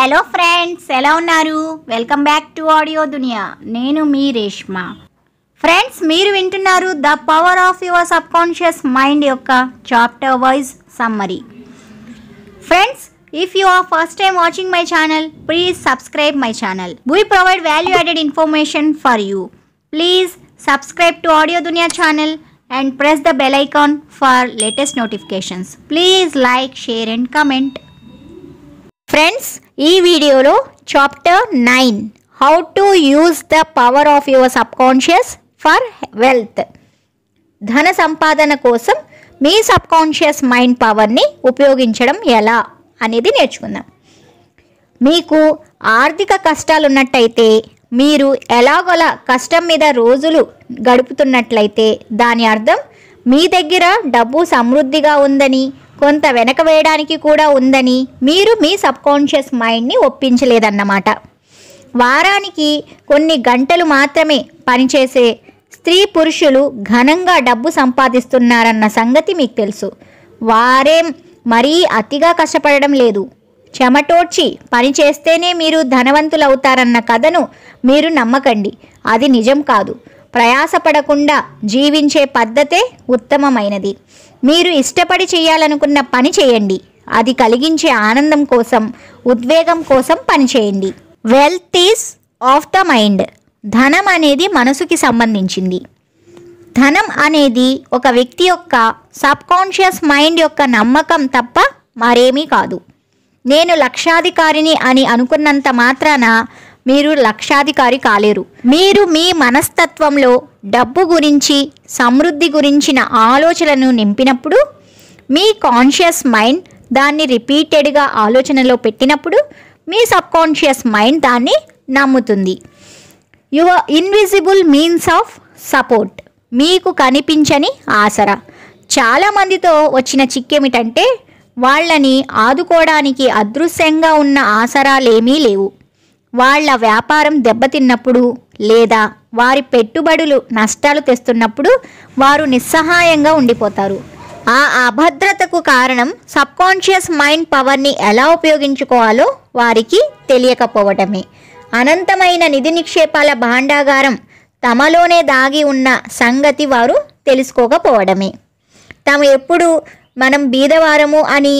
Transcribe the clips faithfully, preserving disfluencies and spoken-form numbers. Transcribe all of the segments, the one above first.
Hello friends ఎలా ఉన్నారు welcome back to audio దునియా నేను మీ రేష్మా ఫ్రెండ్స్ మీరు వింటున్నారు the power of your subconscious mind యొక్క chapter wise summary friends if you are first time watching my channel please subscribe my channel we provide value added information for you please subscribe to audio duniya channel and press the bell icon for latest notifications please like share and comment friends ee video lo chapter nine how to use the power of your subconscious for wealth ధన సంపాదన కోసం మీ subconscious mind power ని ఉపయోగించడం ఎలా అనేది నేర్చుకుందాం మీకు ఆర్థిక కష్టాలు ఉన్నట్టయితే మీరు ఎలాగోలా కష్టం మీద రోజులు గడుపుతున్నట్లయితే దాని అర్థం మీ దగ్గర డబ్బు సమృద్ధిగా ఉందని కొంత వెనక వేయడానికి కూడా ఉందని మీరు మీ సబ్ కాన్షియస్ మైండ్ని ఒప్పించలేదన్నమాట వారానికి కొన్ని గంటలు మాత్రమే పనిచేసే స్త్రీ పురుషులు ఘనంగా డబ్బు సంపాదిస్తున్నారన్న సంగతి మీకు తెలుసు వారేం మరీ అతిగా కష్టపడడం లేదు చెమటోడ్చి పని చేస్తేనే మీరు ధనవంతులు అవుతారన్న కథను మీరు నమ్మకండి అది నిజం కాదు ప్రయాసపడకుండా జీవించే పద్ధతే ఉత్తమమైనది మీరు ఇష్టపడి చేయాలనుకున్న పని చేయండి అది కలిగించే ఆనందం కోసం ఉద్వేగం కోసం పని చేయండి wealth is of the mind ధనం అనేది మనసుకి సంబంధించింది ధనం అనేది ఒక వ్యక్తి యొక్క సబ్ కాన్షియస్ మైండ్ యొక్క నమ్మకం తప్ప మరేమీ కాదు నేను లక్షాధికారిని అని అనుకున్నంత మాత్రాన మీరు లక్షాధికారి కాలేరు మీరు మీ మనస్తత్వంలో డబ్బు గురించి సమృద్ధి గురించిన ఆలోచనను నింపినప్పుడు మీ కాన్షియస్ మైండ్ దాన్ని రిపీటెడ్గా ఆలోచనలో పెట్టినప్పుడు మీ సబ్ కాన్షియస్ మైండ్ దాన్ని నమ్ముతుంది your invisible means of support మీకు కనిపించని ఆసరా చాలామందితో వచ్చిన చిక్కేమిటంటే వాళ్ళని ఆదుకోవడానికి అదృశ్యంగా ఉన్న ఆసరాలేమీ లేవు వాళ్ళ వ్యాపారం దెబ్బతిన్నప్పుడు లేదా వారి పెట్టుబడులు నష్టాలు తెస్తున్నప్పుడు వారు నిస్సహాయంగా ఉండిపోతారు ఆ అభద్రతకు కారణం సబ్ కాన్షియస్ మైండ్ పవర్ని ఎలా ఉపయోగించుకోవాలో వారికి తెలియకపోవటమే అనంతమైన నిధి నిక్షేపాల భాండాగారం తమలోనే దాగి ఉన్న సంగతి వారు తెలుసుకోకపోవడమే తాము ఎప్పుడు మనం బీదవారము అని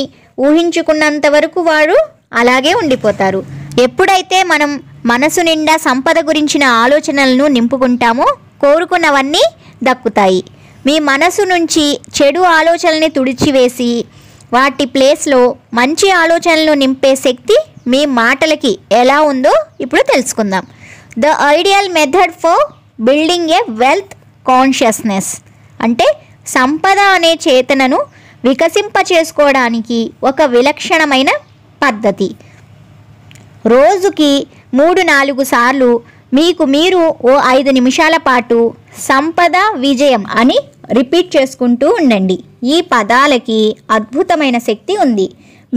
ఊహించుకున్నంత వరకు వారు అలాగే ఉండిపోతారు ఎప్పుడైతే మనం మనసు నిండా సంపద గురించిన ఆలోచనలను నింపుకుంటామో కోరుకున్నవన్నీ దక్కుతాయి మీ మనసు నుంచి చెడు ఆలోచనల్ని తుడిచివేసి వాటి ప్లేస్లో మంచి ఆలోచనలను నింపే శక్తి మీ మాటలకి ఎలా ఉందో ఇప్పుడు తెలుసుకుందాం the ideal method for building a wealth consciousness అంటే సంపద అనే చేతనను వికసింపచేసుకోవడానికి ఒక విలక్షణమైన పద్ధతి రోజుకి మూడు నాలుగు సార్లు మీకు మీరు ఓ ఐదు నిమిషాల పాటు సంపద విజయం అని రిపీట్ చేసుకుంటూ ఉండండి ఈ పదాలకి అద్భుతమైన శక్తి ఉంది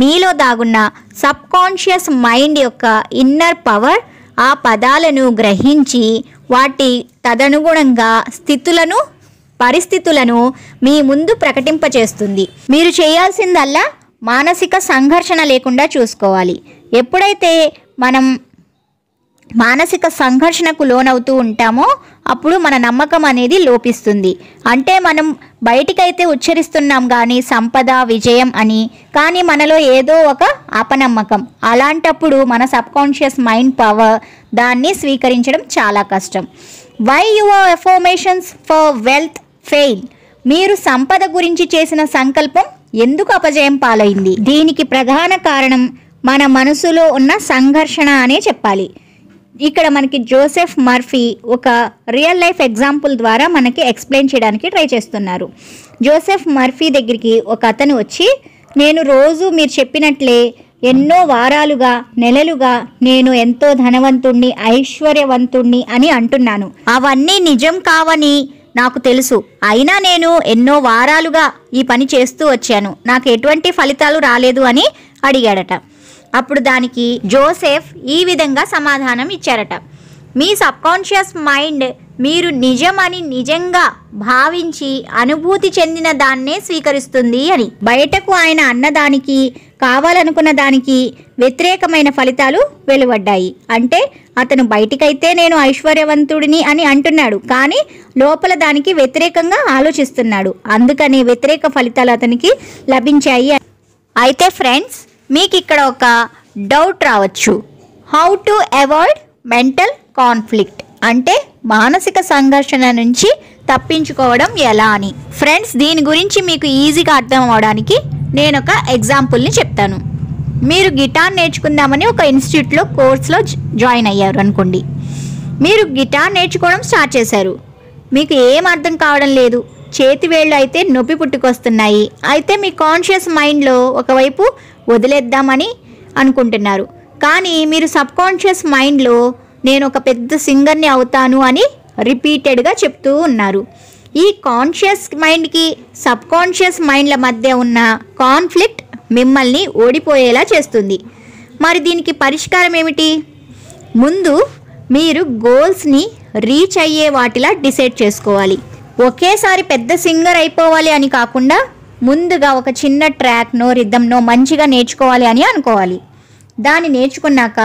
మీలో దాగున్న సబ్ కాన్షియస్ మైండ్ యొక్క ఇన్నర్ పవర్ ఆ పదాలను గ్రహించి వాటి తదనుగుణంగా స్థితులను పరిస్థితులను మీ ముందు ప్రకటింపచేస్తుంది మీరు చేయాల్సిందల్లా మానసిక సంఘర్షణ లేకుండా చూసుకోవాలి ఎప్పుడైతే మనం మానసిక సంఘర్షణకు లోనవుతూ ఉంటామో అప్పుడు మన నమ్మకం అనేది లోపిస్తుంది అంటే మనం బయటికైతే ఉచ్చరిస్తున్నాం కానీ సంపద విజయం అని కానీ మనలో ఏదో ఒక అపనమ్మకం అలాంటప్పుడు మన సబ్ కాన్షియస్ మైండ్ పవర్ దాన్ని స్వీకరించడం చాలా కష్టం why your affirmations for wealth fail మీరు సంపద గురించి చేసిన సంకల్పం ఎందుకు అపజయం పాలైంది దీనికి ప్రధాన కారణం మన మనసులో ఉన్న సంఘర్షణ అనే చెప్పాలి ఇక్కడ మనకి జోసెఫ్ మర్ఫీ ఒక రియల్ లైఫ్ ఎగ్జాంపుల్ ద్వారా మనకి ఎక్స్ప్లెయిన్ చేయడానికి ట్రై చేస్తున్నారు జోసెఫ్ మర్ఫీ దగ్గరికి ఒక అతను వచ్చి నేను రోజు మీరు చెప్పినట్లే ఎన్నో వారాలుగా నెలలుగా నేను ఎంతో ధనవంతుణ్ణి ఐశ్వర్యవంతుణ్ణి అని అంటున్నాను అవన్నీ నిజం కావని నాకు తెలుసు అయినా నేను ఎన్నో వారాలుగా ఈ పని చేస్తూ వచ్చాను నాకు ఎటువంటి ఫలితాలు రాలేదు అని అడిగాడట అప్పుడు దానికి జోసెఫ్ ఈ విధంగా సమాధానం ఇచ్చారట మీ సబ్ కాన్షియస్ మైండ్ మీరు నిజమని నిజంగా భావించి అనుభూతి చెందిన దాన్నే స్వీకరిస్తుంది అని. బయటకు ఆయన అన్నదానికి కావాలనుకున్న దానికి వ్యతిరేకమైన ఫలితాలు వెలువడ్డాయి. అంటే అతను బయటికైతే నేను ఐశ్వర్యవంతుడిని అని అంటున్నాడు, కానీ లోపల దానికి వ్యతిరేకంగా ఆలోచిస్తున్నాడు. అందుకని వ్యతిరేక ఫలితాలు అతనికి లభించాయి. అయితే ఫ్రెండ్స్, మీకు ఇక్కడ ఒక డౌట్ రావచ్చు, how to avoid mental conflict అంటే మానసిక సంఘర్షణ నుంచి తప్పించుకోవడం ఎలా అని. ఫ్రెండ్స్, దీని గురించి మీకు ఈజీగా అర్థం అవడానికి నేను ఒక ఎగ్జాంపుల్ని చెప్తాను. మీరు గిటార్ నేర్చుకుందామని ఒక ఇన్స్టిట్యూట్లో కోర్స్లో జాయిన్ అయ్యారు అనుకోండి. మీరు గిటార్ నేర్చుకోవడం స్టార్ట్ చేశారు, మీకు ఏం అర్థం కావడం లేదు, చేతి వేళ్ళు అయితే నొప్పి పుట్టుకొస్తున్నాయి. అయితే మీ కాన్షియస్ మైండ్లో ఒకవైపు వదిలేద్దామని అనుకుంటున్నారు, కానీ మీరు సబ్కాన్షియస్ మైండ్లో నేను ఒక పెద్ద సింగర్ని అవుతాను అని రిపీటెడ్గా చెప్తూ ఉన్నారు. ఈ కాన్షియస్ మైండ్కి సబ్కాన్షియస్ మైండ్ల మధ్య ఉన్న కాన్ఫ్లిక్ట్ మిమ్మల్ని ఓడిపోయేలా చేస్తుంది. మరి దీనికి పరిష్కారం ఏమిటి? ముందు మీరు గోల్స్ని రీచ్ అయ్యే వాటిలా డిసైడ్ చేసుకోవాలి. ఒకేసారి పెద్ద సింగర్ అయిపోవాలి అని కాకుండా ముందుగా ఒక చిన్న ట్రాక్నో రిథమ్నో మంచిగా నేర్చుకోవాలి అని అనుకోవాలి. దాన్ని నేర్చుకున్నాక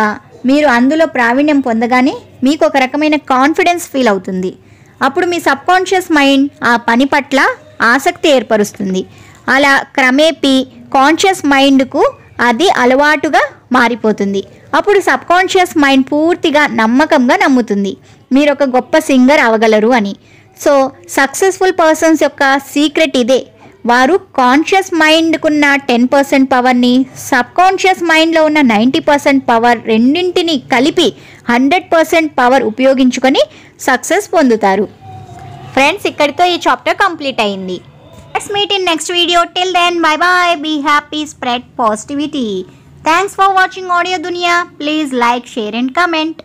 మీరు అందులో ప్రావీణ్యం పొందగానే మీకు ఒక రకమైన కాన్ఫిడెన్స్ ఫీల్ అవుతుంది. అప్పుడు మీ సబ్కాన్షియస్ మైండ్ ఆ పని పట్ల ఆసక్తి ఏర్పరుస్తుంది. అలా క్రమేపీ కాన్షియస్ మైండ్కు అది అలవాటుగా మారిపోతుంది. అప్పుడు సబ్కాన్షియస్ మైండ్ పూర్తిగా నమ్మకంగా నమ్ముతుంది మీరు ఒక గొప్ప సింగర్ అవగలరు అని. సో సక్సెస్ఫుల్ పర్సన్స్ యొక్క సీక్రెట్ ఇదే, వారు కాన్షియస్ మైండ్కున్న టెన్ పర్సెంట్ పవర్ని సబ్కాన్షియస్ మైండ్లో ఉన్న నైంటీ పర్సెంట్ పవర్ రెండింటిని కలిపి హండ్రెడ్ పర్సెంట్ పవర్ ఉపయోగించుకొని సక్సెస్ పొందుతారు. ఫ్రెండ్స్, ఇక్కడితో ఈ చాప్టర్ కంప్లీట్ అయింది. Let's meet in next video. Till then bye bye. Be happy, spread positivity. Thanks for watching audio Duniya. Please like, share and comment.